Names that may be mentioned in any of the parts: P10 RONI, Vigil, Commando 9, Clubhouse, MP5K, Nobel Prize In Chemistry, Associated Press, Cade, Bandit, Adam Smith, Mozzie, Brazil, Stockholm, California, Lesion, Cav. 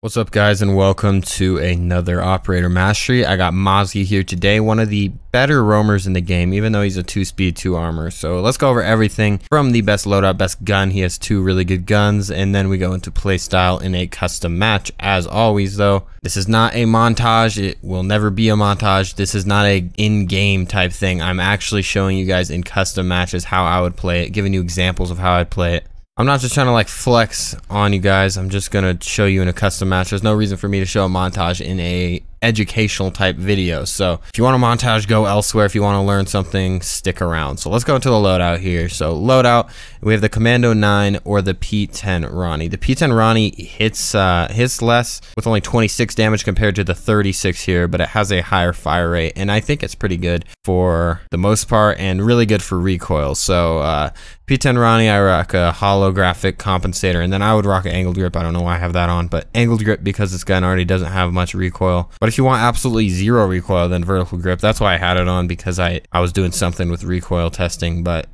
What's up, guys, and welcome to another Operator Mastery. I got Mozzie here today, one of the better roamers in the game, even though he's a 2-speed, 2-armor. So let's go over everything from the best loadout, best gun. He has 2 really good guns, and then we go into playstyle in a custom match. As always, though, this is not a montage. It will never be a montage. This is not a in-game type thing. I'm actually showing you guys in custom matches how I would play it, giving you examples of how I'd play it. I'm not just trying to like flex on you guys. I'm just gonna show you in a custom match. There's no reason for me to show a montage in a educational type video. So if you want a montage, go elsewhere. If you want to learn something, stick around. So let's go into the loadout here. So loadout, we have the Commando 9 or the P10 RONI. The P10 RONI hits less with only 26 damage compared to the 36 here, but it has a higher fire rate, and I think it's pretty good for the most part and really good for recoil. So P10 RONI, I rock a holographic compensator, and then I would rock an angled grip. I don't know why I have that on, but angled grip because this gun already doesn't have much recoil. But if you want absolutely zero recoil, then vertical grip. That's why I had it on, because I was doing something with recoil testing, but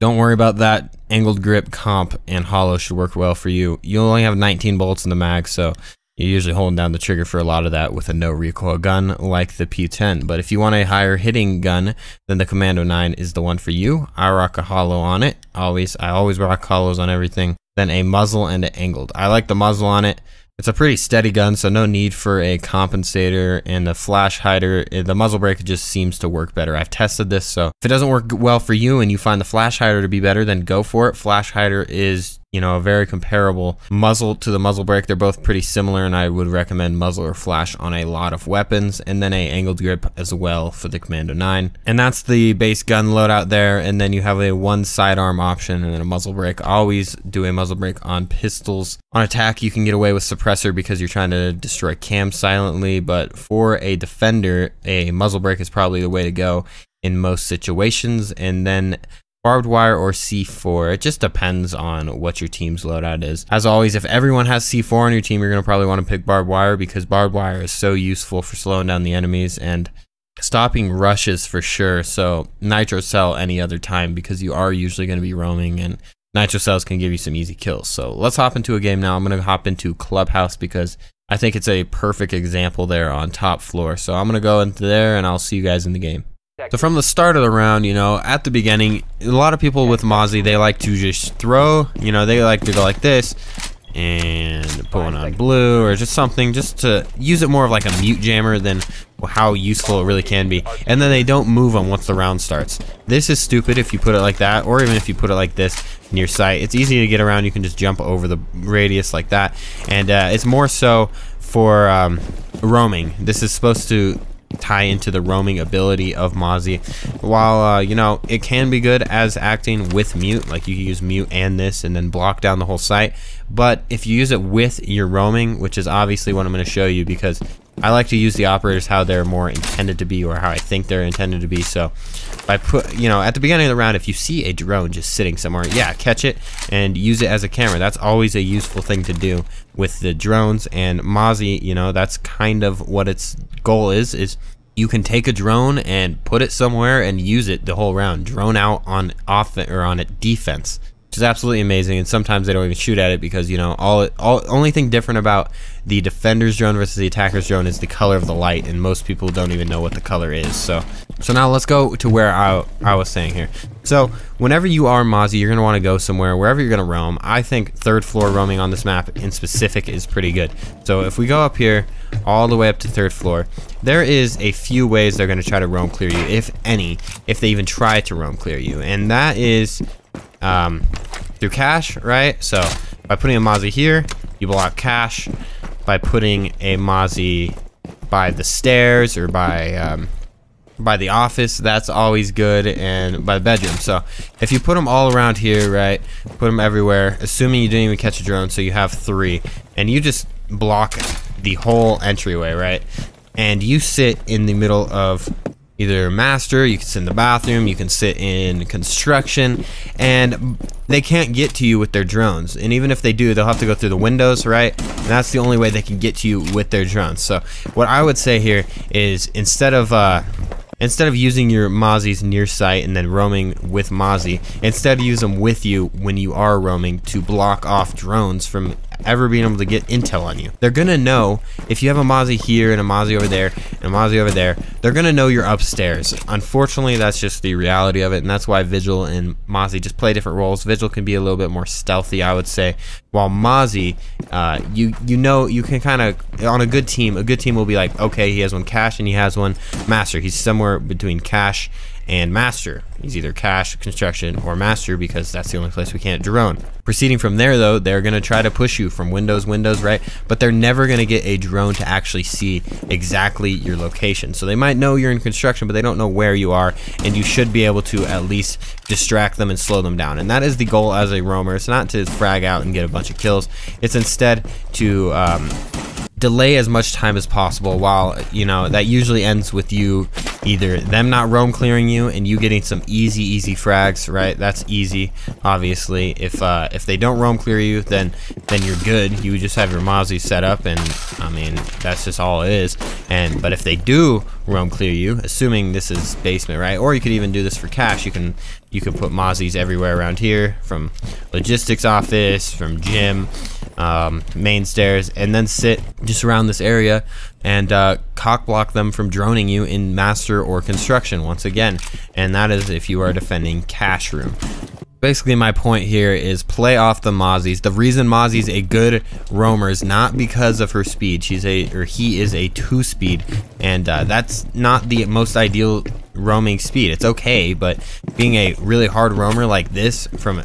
don't worry about that. Angled grip, comp, and hollow should work well for you. You only have 19 bolts in the mag, so you're usually holding down the trigger for a lot of that with a no recoil gun like the P10. But if you want a higher hitting gun, then the Commando 9 is the one for you. I rock a hollow on it. I always rock hollows on everything. Then a muzzle and an angled. I like the muzzle on it. It's a pretty steady gun, so no need for a compensator and the flash hider. The muzzle brake just seems to work better. I've tested this, so if it doesn't work well for you and you find the flash hider to be better, then go for it. Flash hider is, you know, a very comparable muzzle to the muzzle brake. They're both pretty similar, and I would recommend muzzle or flash on a lot of weapons, and then a angled grip as well for the Commando 9. And that's the base gun loadout there, and then you have a one sidearm option and then a muzzle brake. Always do a muzzle brake on pistols. On attack, you can get away with suppressor because you're trying to destroy cam silently, but for a defender, a muzzle brake is probably the way to go in most situations. And then barbed wire or C4. It just depends on what your team's loadout is. As always, if everyone has C4 on your team, you're going to probably want to pick barbed wire, because barbed wire is so useful for slowing down the enemies and stopping rushes for sure. So nitro cell any other time, because you are usually going to be roaming, and nitro cells can give you some easy kills. So let's hop into a game now. I'm going to hop into Clubhouse because I think it's a perfect example there on top floor. So I'm going to go into there and I'll see you guys in the game. So from the start of the round, you know, at the beginning, a lot of people with Mozzie, they like to just throw, you know, they like to go like this and put one on blue or just something, just to use it more of like a mute jammer than how useful it really can be. And then they don't move them once the round starts. This is stupid if you put it like that, or even if you put it like this in your sight. It's easy to get around. You can just jump over the radius like that. And it's more so for roaming. This is supposed to tie into the roaming ability of Mozzie. While you know, it can be good as acting with mute, like you can use mute and this and then block down the whole site. But if you use it with your roaming, which is obviously what I'm going to show you, because I like to use the operators how they're more intended to be, or how I think they're intended to be. So I put, you know, at the beginning of the round, if you see a drone just sitting somewhere, yeah, catch it and use it as a camera. That's always a useful thing to do with the drones. And Mozzie, you know, that's kind of what its goal is you can take a drone and put it somewhere and use it the whole round. Drone out on offense or on it defense. Is absolutely amazing, and sometimes they don't even shoot at it because, you know, only thing different about the defender's drone versus the attacker's drone is the color of the light, and most people don't even know what the color is. So now let's go to where I was saying here. So whenever you are Mozzie, you're gonna want to go somewhere, wherever you're gonna roam. I think third floor roaming on this map in specific is pretty good. So if we go up here all the way up to third floor, there is a few ways they're gonna try to roam clear you, if any, if they even try to roam clear you, and that is through cache, right? So by putting a Mozzie here, you block cache. By putting a Mozzie by the stairs or by the office, that's always good, and by the bedroom. So if you put them all around here, right, put them everywhere, assuming you didn't even catch a drone, so you have 3, and you just block the whole entryway, right? And you sit in the middle of either master, you can sit in the bathroom, you can sit in construction, and they can't get to you with their drones. And even if they do, they'll have to go through the windows, right? And that's the only way they can get to you with their drones. So what I would say here is, instead of using your Mozzie's near sight and then roaming with Mozzie, instead use them with you when you are roaming to block off drones from ever being able to get intel on you. They're gonna know if you have a Mozzie here and a Mozzie over there and a Mozzie over there. They're gonna know you're upstairs. Unfortunately, that's just the reality of it, and that's why Vigil and Mozzie just play different roles. Vigil can be a little bit more stealthy, I would say, while Mozzie, you know, you can kind of, on a good team will be like, okay, he has one cash and he has one master. He's somewhere between cash and master. He's either cash, construction, or master, because that's the only place we can't drone. Proceeding from there, though, they're gonna try to push you from windows, right? But they're never gonna get a drone to actually see exactly your location. So they might know you're in construction, but they don't know where you are, and you should be able to at least distract them and slow them down. And that is the goal as a roamer. It's not to frag out and get a bunch of kills. It's instead to delay as much time as possible, while, you know, that usually ends with you either them not roam clearing you and you getting some easy frags, right? That's easy, obviously. If they don't roam clear you, then you're good. You just have your Mozzie set up, and I mean, that's just all it is. And but if they do roam clear you, assuming this is basement, right? Or you could even do this for cash. You can put Mozzies everywhere around here, from logistics office, from gym, main stairs, and then sit just around this area and cock block them from droning you in master or construction once again. And that is if you are defending cash room. Basically, my point here is play off the Mozzies. The reason Mozzie's a good roamer is not because of her speed. He is a two-speed, and that's not the most ideal roaming speed. It's okay, but being a really hard roamer like this from a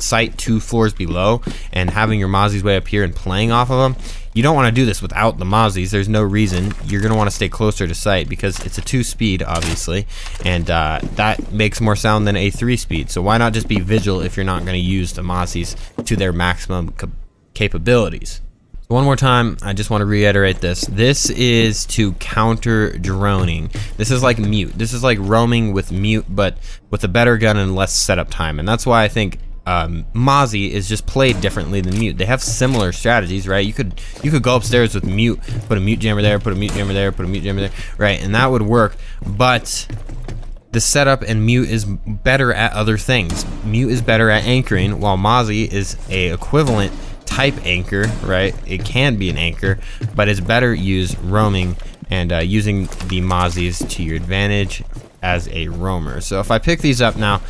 site 2 floors below and having your Mozzies way up here and playing off of them, you don't want to do this without the Mozzies. There's no reason. You're going to want to stay closer to site because it's a 2-speed, obviously, and that makes more sound than a 3-speed. So why not just be Vigil if you're not going to use the Mozzies to their maximum capabilities? One more time, I just want to reiterate this. This is to counter droning. This is like mute. This is like roaming with mute, but with a better gun and less setup time. And that's why I think Mozzie is just played differently than mute. They have similar strategies, right? You could go upstairs with mute, put a mute jammer there, put a mute jammer there, put a mute jammer there, right? And that would work, but the setup and mute is better at other things. Mute is better at anchoring, while Mozzie is a equivalent type anchor, right? It can be an anchor, but it's better used roaming and using the Mozzies to your advantage as a roamer. So if I pick these up now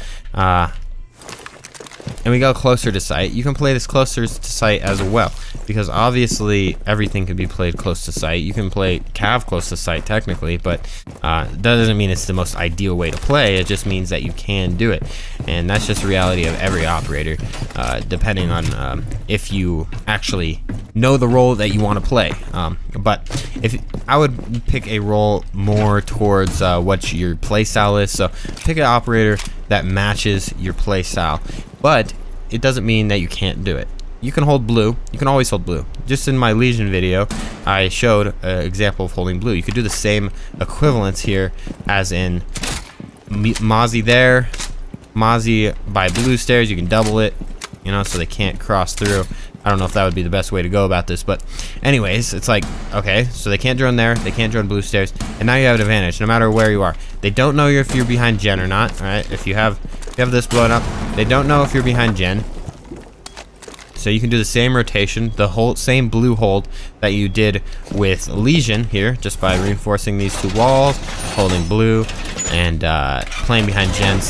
and we go closer to site, you can play this closer to site as well, because obviously everything can be played close to site. You can play Cav close to site technically, but that doesn't mean it's the most ideal way to play. It just means that you can do it, and that's just the reality of every operator, depending on if you actually know the role that you want to play. But if I would pick a role more towards what your play style is, so pick an operator that matches your play style, but it doesn't mean that you can't do it. You can hold blue. You can always hold blue. Just in my Lesion video, I showed an example of holding blue. You could do the same equivalence here, as in Mozzie there, Mozzie by blue stairs. You can double it, you know, so they can't cross through. I don't know if that would be the best way to go about this, but anyways, it's like, okay, so they can't drone there, they can't drone blue stairs, and now you have an advantage no matter where you are. They don't know if you're behind Gen or not, alright? If you have this blown up, they don't know if you're behind Gen. So you can do the same rotation, the whole same blue hold that you did with Lesion here, just by reinforcing these two walls, holding blue, and playing behind Gen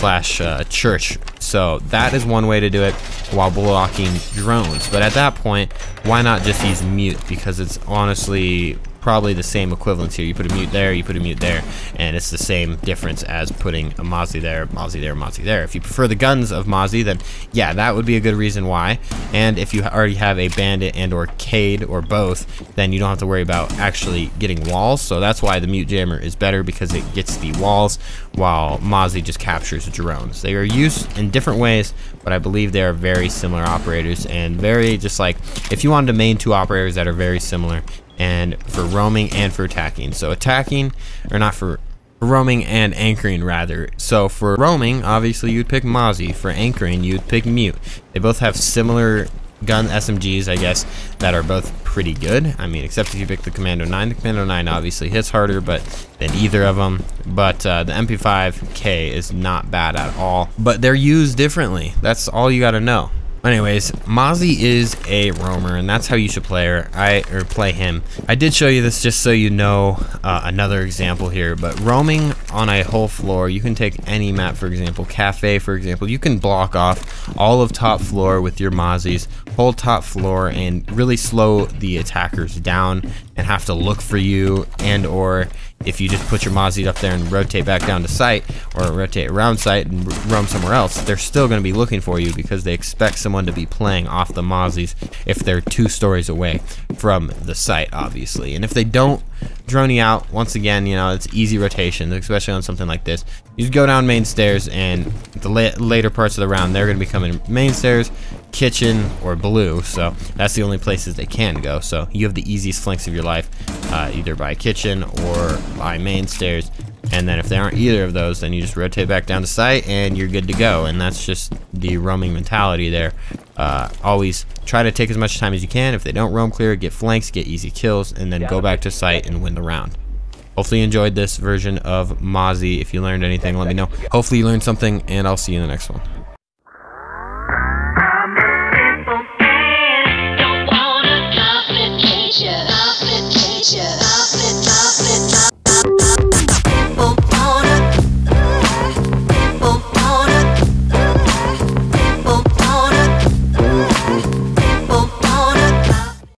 / church. So that is one way to do it while blocking drones. But at that point, why not just use mute? Because it's honestly probably the same equivalence here. You put a mute there, you put a mute there, and it's the same difference as putting a Mozzie there, Mozzie there, Mozzie there. If you prefer the guns of Mozzie, then yeah, that would be a good reason why. And if you already have a Bandit and or Cade or both, then you don't have to worry about actually getting walls. So that's why the mute jammer is better, because it gets the walls while Mozzie just captures drones. They are used in different ways, but I believe they are very similar operators, and very just like if you wanted to main two operators that are very similar, and for roaming and for attacking. So attacking, or not for roaming and anchoring rather. So for roaming, obviously you'd pick Mozzie. For anchoring, you'd pick mute. They both have similar gun SMGs, I guess, that are both pretty good. I mean, except if you pick the Commando 9. The Commando 9 obviously hits harder, but than either of them. But the MP5K is not bad at all. But they're used differently. That's all you gotta know. Anyways, Mozzie is a roamer, and that's how you should play her. Play him. I did show you this just so you know another example here, but roaming on a whole floor, you can take any map, for example, Cafe, for example. You can block off all of top floor with your Mozzies, whole top floor, and really slow the attackers down and have to look for you, and or if you just put your Mozzie up there and rotate back down to site or rotate around site and roam somewhere else, they're still going to be looking for you because they expect someone to be playing off the Mozzies if they're 2 stories away from the site, obviously. And if they don't drone you out, once again, you know, it's easy rotation, especially on something like this. You just go down main stairs, and the later parts of the round, they're going to be coming main stairs, kitchen, or blue. So that's the only places they can go. So you have the easiest flanks of your life, either by kitchen or by main stairs. And then if they aren't either of those, then you just rotate back down to site and you're good to go. And that's just the roaming mentality there. Always try to take as much time as you can. If they don't roam clear, get flanks, get easy kills, and then go back to site and win the round. Hopefully you enjoyed this version of Mozzie. If you learned anything, let me know. Hopefully you learned something, and I'll see you in the next one.